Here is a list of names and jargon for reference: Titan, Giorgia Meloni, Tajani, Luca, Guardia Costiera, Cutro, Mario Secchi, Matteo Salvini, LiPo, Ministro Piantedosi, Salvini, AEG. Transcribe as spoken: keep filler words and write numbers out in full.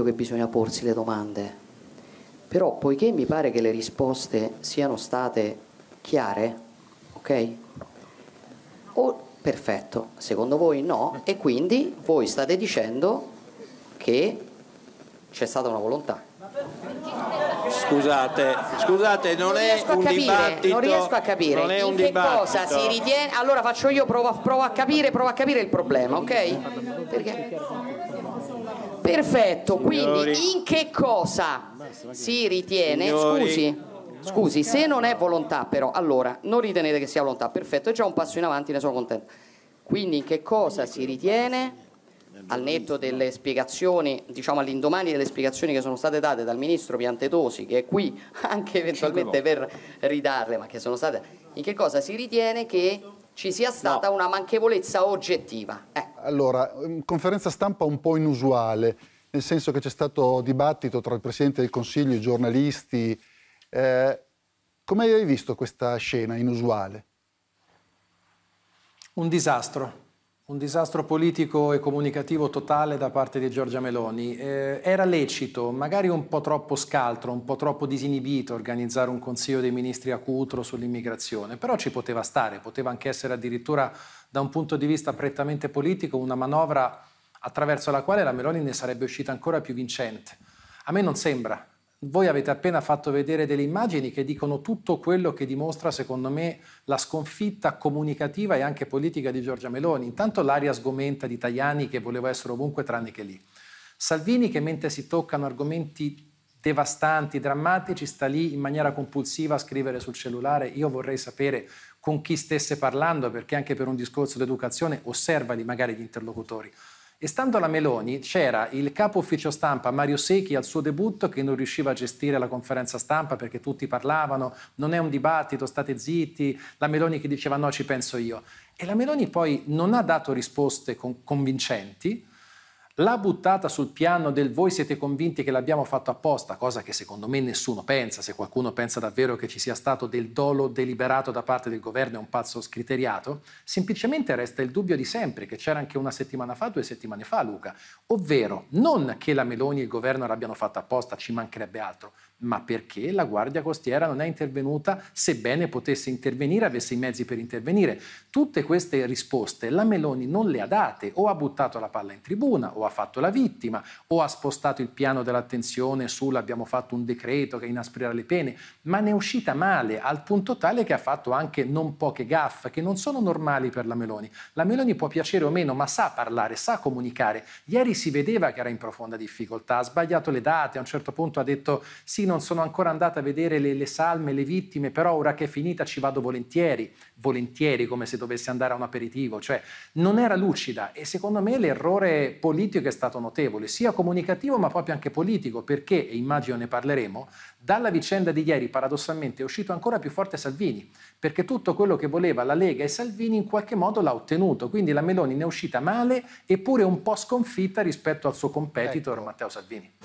ovvio che bisogna porsi le domande, però poiché mi pare che le risposte siano state chiare, ok? O perfetto, secondo voi no, e quindi voi state dicendo che c'è stata una volontà. Scusate, scusate, non, non è un capire, dibattito. Non riesco a capire. Non è un che dibattito. Cosa si ritiene? Allora faccio io, provo a, provo a capire, provo a capire il problema, ok? Perché? Perfetto. Quindi in che cosa si ritiene? Scusi, scusi, se non è volontà, però, allora non ritenete che sia volontà. Perfetto, è già un passo in avanti, ne sono contento. Quindi in che cosa si ritiene? Al netto delle spiegazioni, diciamo all'indomani delle spiegazioni che sono state date dal ministro Piantedosi, che è qui anche eventualmente per ridarle, ma che sono state, in che cosa si ritiene che ci sia stata no. una manchevolezza oggettiva? Eh. Allora, conferenza stampa un po' inusuale, nel senso che c'è stato dibattito tra il Presidente del Consiglio e i giornalisti. Eh, come hai visto questa scena inusuale? Un disastro. Un disastro politico e comunicativo totale da parte di Giorgia Meloni. Eh, era lecito, magari un po' troppo scaltro, un po' troppo disinibito organizzare un Consiglio dei Ministri a Cutro sull'immigrazione, però ci poteva stare, poteva anche essere addirittura da un punto di vista prettamente politico una manovra attraverso la quale la Meloni ne sarebbe uscita ancora più vincente. A me non sembra. Voi avete appena fatto vedere delle immagini che dicono tutto quello che dimostra, secondo me, la sconfitta comunicativa e anche politica di Giorgia Meloni. Intanto l'aria sgomenta di Tajani, che voleva essere ovunque tranne che lì. Salvini, che mentre si toccano argomenti devastanti, drammatici, sta lì in maniera compulsiva a scrivere sul cellulare. Io vorrei sapere con chi stesse parlando, perché anche per un discorso d'educazione osservali magari gli interlocutori. E stando alla Meloni c'era il capo ufficio stampa Mario Secchi al suo debutto che non riusciva a gestire la conferenza stampa perché tutti parlavano, non è un dibattito, state zitti, la Meloni che diceva no, ci penso io. E la Meloni poi non ha dato risposte convincenti, l'ha buttata sul piano del voi siete convinti che l'abbiamo fatto apposta, cosa che secondo me nessuno pensa, se qualcuno pensa davvero che ci sia stato del dolo deliberato da parte del governo è un pazzo scriteriato, semplicemente resta il dubbio di sempre che c'era anche una settimana fa, due settimane fa Luca, ovvero non che la Meloni e il governo l'abbiano fatta apposta, ci mancherebbe altro, ma perché la Guardia Costiera non è intervenuta, sebbene potesse intervenire, avesse i mezzi per intervenire. Tutte queste risposte la Meloni non le ha date, o ha buttato la palla in tribuna, o ha fatto la vittima, o ha spostato il piano dell'attenzione sull'abbiamo fatto un decreto che inasprirà le pene, ma ne è uscita male, al punto tale che ha fatto anche non poche gaffe, che non sono normali per la Meloni. La Meloni può piacere o meno, ma sa parlare, sa comunicare. Ieri si vedeva che era in profonda difficoltà, ha sbagliato le date, a un certo punto ha detto sì, non sono ancora andata a vedere le, le salme, le vittime, però ora che è finita ci vado volentieri, volentieri come se dovesse andare a un aperitivo, cioè non era lucida e secondo me l'errore politico è stato notevole, sia comunicativo ma proprio anche politico, perché, e immagino ne parleremo, dalla vicenda di ieri paradossalmente è uscito ancora più forte Salvini, perché tutto quello che voleva la Lega e Salvini in qualche modo l'ha ottenuto, quindi la Meloni ne è uscita male eppure un po' sconfitta rispetto al suo competitor ecco. Matteo Salvini.